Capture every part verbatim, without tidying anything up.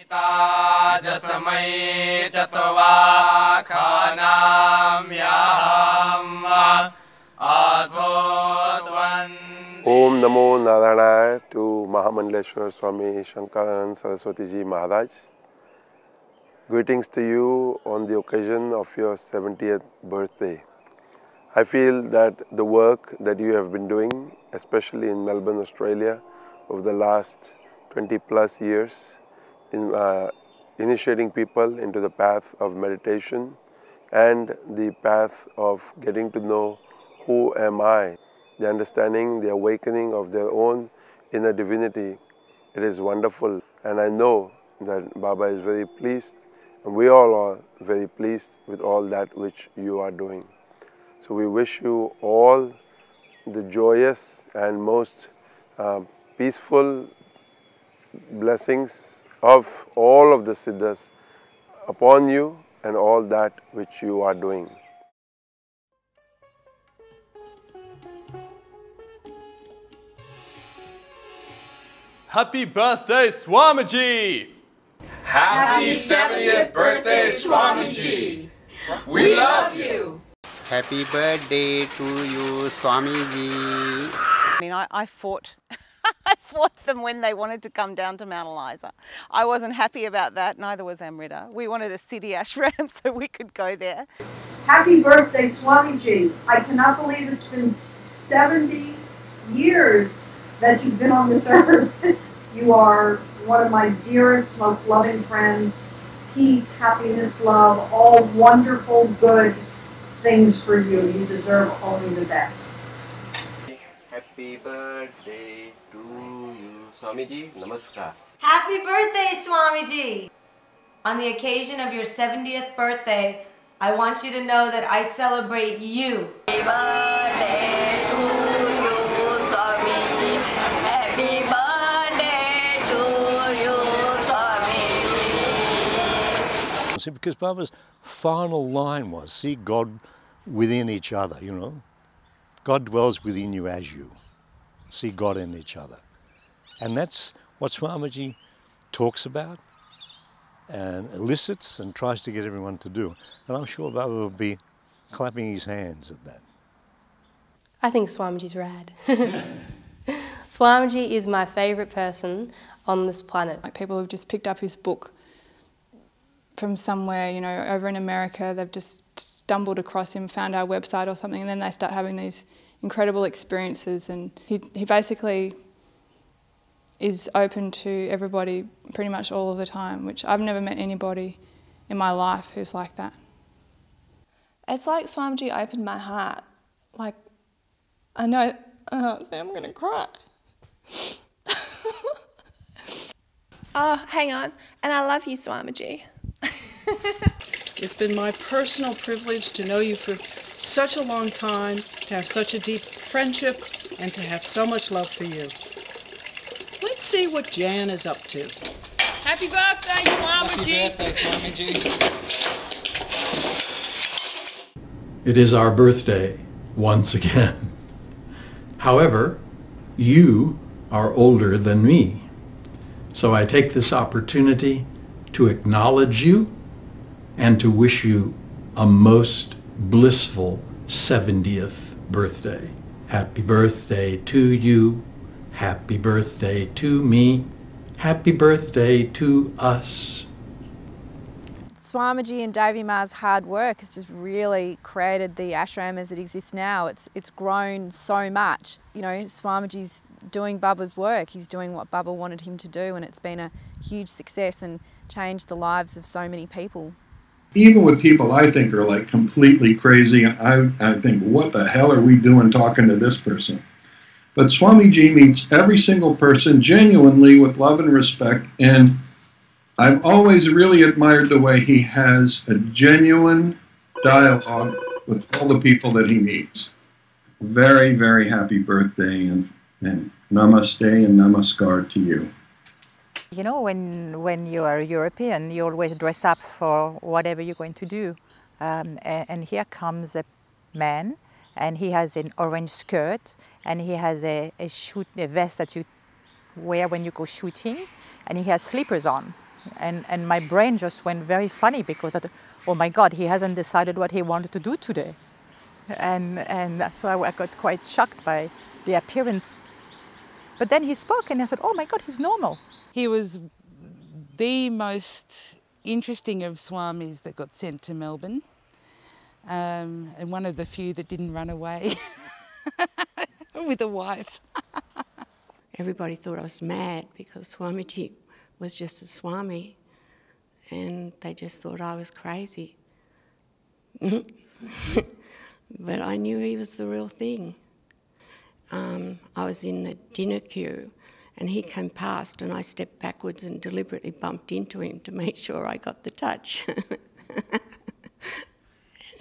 Ita jasamai chatva khanamyaham adhodvan. Om Namo Narayana to Mahamandaleshwar Swami Shankaran Saraswatiji Maharaj. Greetings to you on the occasion of your seventieth birthday. I feel that the work that you have been doing, especially in Melbourne, Australia, over the last twenty plus years, in uh, initiating people into the path of meditation and the path of getting to know who am I, the understanding, the awakening of their own inner divinity, it is wonderful. And I know that Baba is very pleased, and we all are very pleased with all that which you are doing. So we wish you all the joyous and most uh, peaceful blessings of all of the Siddhas upon you and all that which you are doing. Happy birthday, Swamiji! Happy seventieth birthday, Swamiji! We love you! Happy birthday to you, Swamiji! I mean, I, I fought. I fought them when they wanted to come down to Mount Eliza. I wasn't happy about that, neither was Amrita. We wanted a city ashram so we could go there. Happy birthday, Swamiji. I cannot believe it's been seventy years that you've been on this earth. You are one of my dearest, most loving friends. Peace, happiness, love, all wonderful, good things for you. You deserve only the best. Happy birthday to you, Swamiji. Namaskar. Happy birthday, Swamiji. On the occasion of your seventieth birthday, I want you to know that I celebrate you. Happy birthday to you, Swamiji. Happy birthday to you, Swamiji. See, because Baba's final line was, see God within each other, you know. God dwells within you as you. See God in each other. And that's what Swamiji talks about and elicits and tries to get everyone to do. And I'm sure Baba will be clapping his hands at that. I think Swamiji's rad. Swamiji is my favourite person on this planet. Like, people have just picked up his book from somewhere, you know, over in America. They've just stumbled across him, found our website or something, and then they start having these incredible experiences, and he, he basically is open to everybody pretty much all of the time, which I've never met anybody in my life who's like that. It's like Swamiji opened my heart. Like, I know, oh, see, I'm gonna cry. Oh, hang on, and I love you, Swamiji. It's been my personal privilege to know you for such a long time, to have such a deep friendship, and to have so much love for you. Let's see what Jan is up to. Happy birthday, Swamiji! Happy birthday, Swamiji! It is our birthday once again. However, you are older than me. So I take this opportunity to acknowledge you and to wish you a most blissful seventieth birthday. Happy birthday to you. Happy birthday to me. Happy birthday to us. Swamiji and Devi Ma's hard work has just really created the ashram as it exists now. It's, it's grown so much. You know, Swamiji's doing Baba's work. He's doing what Baba wanted him to do, and it's been a huge success and changed the lives of so many people. Even with people I think are like completely crazy, I, I think, what the hell are we doing talking to this person? But Swamiji meets every single person genuinely with love and respect, and I've always really admired the way he has a genuine dialogue with all the people that he meets. Very, very happy birthday, and, and namaste and namaskar to you. You know, when, when you are European, you always dress up for whatever you're going to do. Um, and, and here comes a man, and he has an orange skirt, and he has a, a, shoot, a vest that you wear when you go shooting, and he has slippers on. And, and my brain just went very funny because, I thought, oh my God, he hasn't decided what he wanted to do today. And, and so I, I got quite shocked by the appearance. But then he spoke and I said, oh my God, he's normal. He was the most interesting of swamis that got sent to Melbourne. Um, and one of the few that didn't run away with a wife. Everybody thought I was mad because Swamiji was just a Swami, and they just thought I was crazy. But I knew he was the real thing. Um, I was in the dinner queue, and he came past, and I stepped backwards and deliberately bumped into him to make sure I got the touch.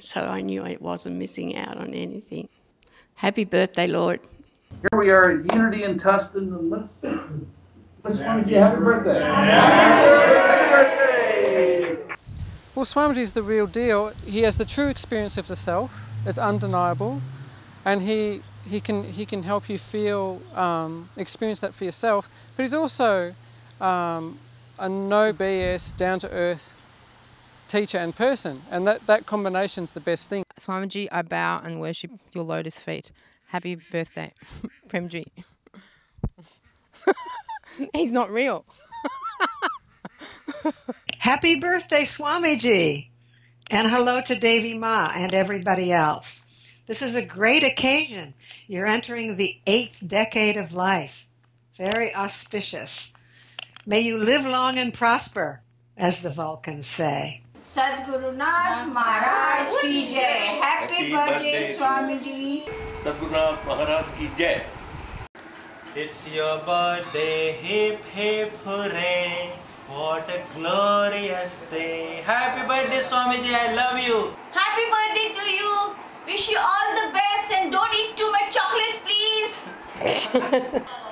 So I knew I wasn't missing out on anything. Happy birthday, Lord. Here we are at Unity in Tustin, and let's... Swamiji, happy, happy birthday! Happy birthday! Well, Swamiji is the real deal. He has the true experience of the self. It's undeniable, and he he can he can help you feel um, experience that for yourself. But he's also um, a no B S, down to earth teacher and person, and that that combination's the best thing. Swamiji, I bow and worship your lotus feet. Happy birthday, Premji. He's not real. Happy birthday, Swamiji. And hello to Devi Ma and everybody else. This is a great occasion. You're entering the eighth decade of life. Very auspicious. May you live long and prosper, as the Vulcans say. Sadgurunath Maharaj ki jai. Happy, Happy birthday, birthday, Swamiji. Sadgurunath Maharaj ki jai. It's your birthday, hip hip hooray, what a glorious day. Happy birthday, Swamiji, I love you. Happy birthday to you. Wish you all the best and don't eat too much chocolates, please.